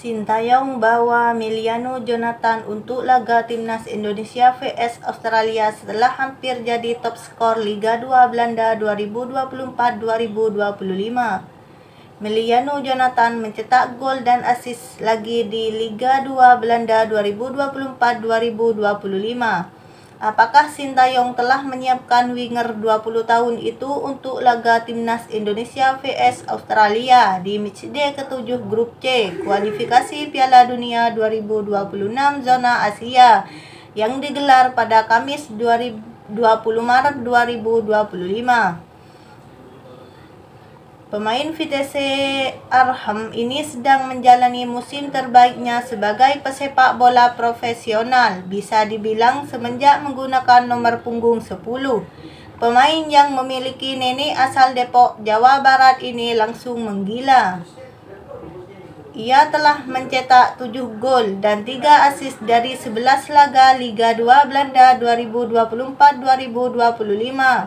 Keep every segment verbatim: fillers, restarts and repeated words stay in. Shin Tae-yong bawa Miliano Jonathan untuk laga timnas Indonesia versus Australia setelah hampir jadi top skor Liga dua Belanda dua ribu dua puluh empat dua ribu dua puluh lima. Miliano Jonathan mencetak gol dan assist lagi di Liga dua Belanda dua ribu dua puluh empat dua ribu dua puluh lima. Apakah Shin Tae-yong telah menyiapkan winger dua puluh tahun itu untuk laga timnas Indonesia versus Australia di matchday ketujuh grup C kualifikasi Piala Dunia dua ribu dua puluh enam zona Asia yang digelar pada Kamis dua puluh Maret dua ribu dua puluh lima? Pemain Vitesse Arnhem ini sedang menjalani musim terbaiknya sebagai pesepak bola profesional, bisa dibilang semenjak menggunakan nomor punggung sepuluh. Pemain yang memiliki nenek asal Depok, Jawa Barat ini langsung menggila. Ia telah mencetak tujuh gol dan tiga assist dari sebelas laga Liga dua Belanda dua ribu dua puluh empat dua ribu dua puluh lima.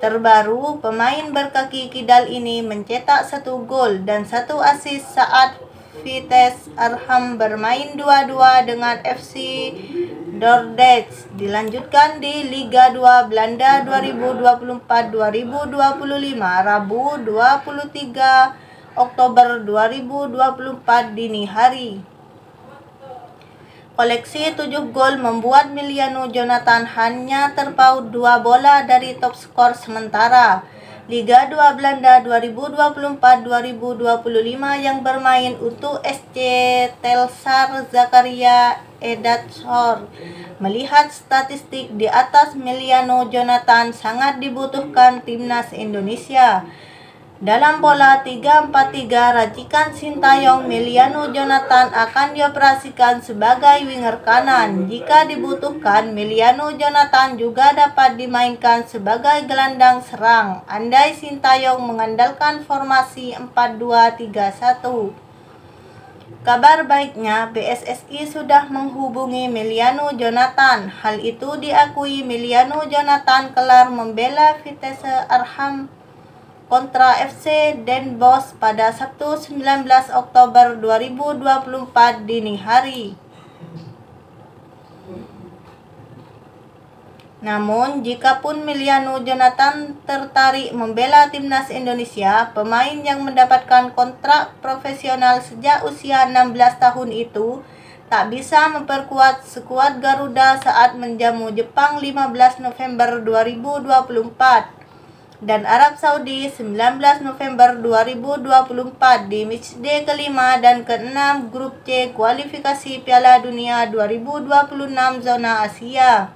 Terbaru, pemain berkaki kidal ini mencetak satu gol dan satu assist saat Vitesse Arnhem bermain dua dua dengan F C Dordrecht. Dilanjutkan di Liga dua Belanda dua ribu dua puluh empat dua ribu dua puluh lima Rabu dua puluh tiga Oktober dua ribu dua puluh empat dini hari. Koleksi tujuh gol membuat Miliano Jonathan hanya terpaut dua bola dari top skor sementara Liga dua Belanda dua ribu dua puluh empat dua ribu dua puluh lima yang bermain untuk S C Telstar. Zakaria Edatshor melihat statistik di atas Miliano Jonathan sangat dibutuhkan timnas Indonesia. Dalam pola tiga empat tiga racikan Shin Tae-yong, Miliano Jonathan akan dioperasikan sebagai winger kanan. Jika dibutuhkan, Miliano Jonathan juga dapat dimainkan sebagai gelandang serang andai Shin Tae-yong mengandalkan formasi empat dua tiga satu. Kabar baiknya, P S S I sudah menghubungi Miliano Jonathan. Hal itu diakui Miliano Jonathan kelar membela Vitesse Arnhem kontra F C Den Bosch pada Sabtu sembilan belas Oktober dua ribu dua puluh empat dini hari. Namun, jikapun Miliano Jonathan tertarik membela timnas Indonesia, pemain yang mendapatkan kontrak profesional sejak usia enam belas tahun itu tak bisa memperkuat skuad Garuda saat menjamu Jepang lima belas November dua ribu dua puluh empat. Dan Arab Saudi sembilan belas November dua ribu dua puluh empat di matchday kelima dan keenam grup C kualifikasi Piala Dunia dua ribu dua puluh enam zona Asia.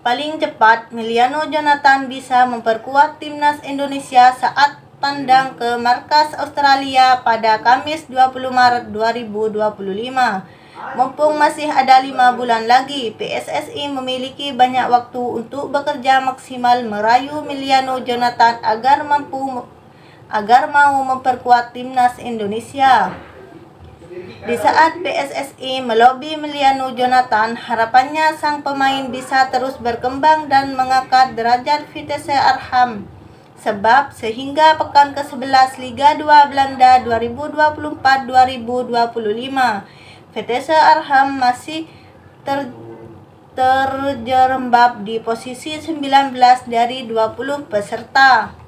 Paling cepat Miliano Jonathan bisa memperkuat timnas Indonesia saat tandang ke markas Australia pada Kamis dua puluh Maret dua ribu dua puluh lima. Mumpung masih ada lima bulan lagi, P S S I memiliki banyak waktu untuk bekerja maksimal merayu Miliano Jonathan agar mampu agar mau memperkuat timnas Indonesia. Di saat P S S I melobi Miliano Jonathan, harapannya sang pemain bisa terus berkembang dan mengangkat derajat Vitesse Arnhem. Sebab sehingga pekan kesebelas Liga dua Belanda dua ribu dua puluh empat dua ribu dua puluh lima Vitesse Arnhem masih ter, terjerembab di posisi sembilan belas dari dua puluh peserta.